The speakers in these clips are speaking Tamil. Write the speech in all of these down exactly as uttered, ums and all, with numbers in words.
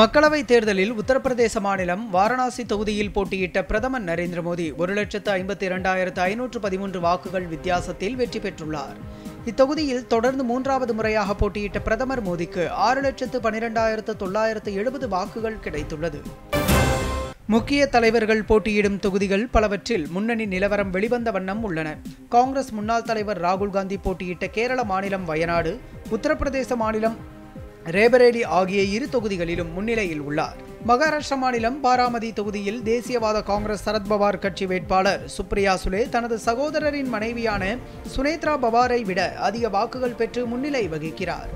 மக்களவைத் தேர்தலில் உத்தரப்பிரதேச மாநிலம் வாரணாசி தொகுதியில் போட்டியிட்ட பிரதமர் நரேந்திர மோடி ஒரு லட்சத்து ஐம்பத்தி இரண்டாயிரத்து ஐநூற்று பதிமூன்று வாக்குகள் வித்தியாசத்தில் வெற்றி பெற்றுள்ளார். இத்தொகுதியில் தொடர்ந்து மூன்றாவது முறையாக போட்டியிட்ட பிரதமர் மோடிக்கு ஆறு லட்சத்து பனிரெண்டாயிரத்து தொள்ளாயிரத்து எழுபது வாக்குகள் கிடைத்துள்ளது. முக்கிய தலைவர்கள் போட்டியிடும் தொகுதிகள் பலவற்றில் முன்னணி நிலவரம் வெளிவந்த வண்ணம் உள்ளன. காங்கிரஸ் முன்னாள் தலைவர் ராகுல்காந்தி போட்டியிட்ட கேரள மாநிலம் வயநாடு, உத்தரப்பிரதேச மாநிலம் ரேபரேலி ஆகிய இரு தொகுதிகளிலும் முன்னிலையில் உள்ளார். மகாராஷ்டிர மாநிலம் பாராமதி தொகுதியில் தேசியவாத காங்கிரஸ் சரத்பவார் கட்சி வேட்பாளர் சுப்ரியா சுலே தனது சகோதரரின் மனைவியான சுனேத்ரா பவாரை விட அதிக வாக்குகள் பெற்று முன்னிலை வகிக்கிறார்.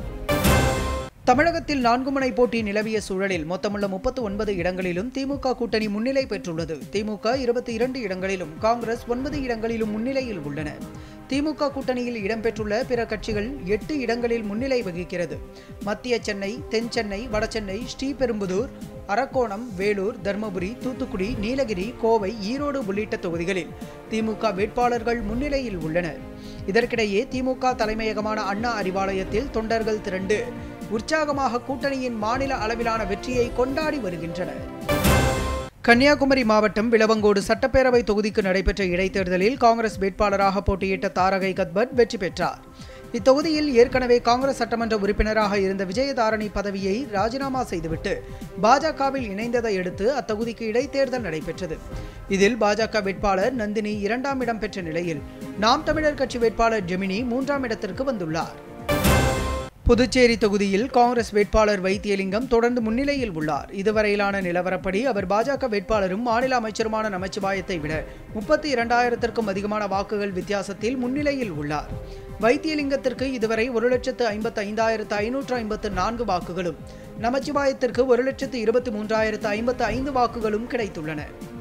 தமிழகத்தில் நான்கு முனை போட்டி நிலவிய சூழலில் மொத்தமுள்ள முப்பத்து ஒன்பது இடங்களிலும் திமுக கூட்டணி முன்னிலை பெற்றுள்ளது. திமுக இருபத்தி இரண்டு இடங்களிலும் காங்கிரஸ் ஒன்பது இடங்களிலும் முன்னிலையில் உள்ளன. திமுக கூட்டணியில் இடம்பெற்றுள்ள பிற கட்சிகள் எட்டு இடங்களில் முன்னிலை வகிக்கிறது. மத்திய சென்னை, தென் சென்னை, வடசென்னை, ஸ்ரீபெரும்புதூர், அரக்கோணம், வேலூர், தர்மபுரி, தூத்துக்குடி, நீலகிரி, கோவை, ஈரோடு உள்ளிட்ட தொகுதிகளில் திமுக வேட்பாளர்கள் முன்னிலையில் உள்ளனர். இதற்கிடையே திமுக தலைமையகமான அண்ணா அறிவாலயத்தில் தொண்டர்கள் திரண்டு உற்சாகமாக கூட்டணியின் மாநில அளவிலான வெற்றியை கொண்டாடி வருகின்றனர். கன்னியாகுமரி மாவட்டம் விளவங்கோடு சட்டப்பேரவை தொகுதிக்கு நடைபெற்ற இடைத்தேர்தலில் காங்கிரஸ் வேட்பாளராக போட்டியிட்ட தாரகை கத்பட் வெற்றி பெற்றார். இத்தொகுதியில் ஏற்கனவே காங்கிரஸ் சட்டமன்ற உறுப்பினராக இருந்த விஜயதாரணி பதவியை ராஜினாமா செய்துவிட்டு பாஜகவில் இணைந்ததை அடுத்து அத்தொகுதிக்கு இடைத்தேர்தல் நடைபெற்றது. இதில் பாஜக வேட்பாளர் நந்தினி இரண்டாம் இடம் பெற்ற நிலையில் நாம் தமிழர் கட்சி வேட்பாளர் ஜெமினி மூன்றாம் இடத்திற்கு வந்துள்ளார். புதுச்சேரி தொகுதியில் காங்கிரஸ் வேட்பாளர் வைத்தியலிங்கம் தொடர்ந்து முன்னிலையில் உள்ளார். இதுவரையிலான நிலவரப்படி அவர் பாஜக வேட்பாளரும் மாநில அமைச்சருமான நமச்சிவாயத்தை விட முப்பத்தி இரண்டாயிரத்திற்கும் அதிகமான வாக்குகள் வித்தியாசத்தில் முன்னிலையில் உள்ளார். வைத்தியலிங்கத்திற்கு இதுவரை ஒரு லட்சத்து ஐம்பத்தி ஐந்தாயிரத்து ஐநூற்று ஐம்பத்து நான்கு வாக்குகளும், நமச்சிவாயத்திற்கு ஒரு லட்சத்து இருபத்தி மூன்றாயிரத்து ஐம்பத்து ஐந்து வாக்குகளும் கிடைத்துள்ளன.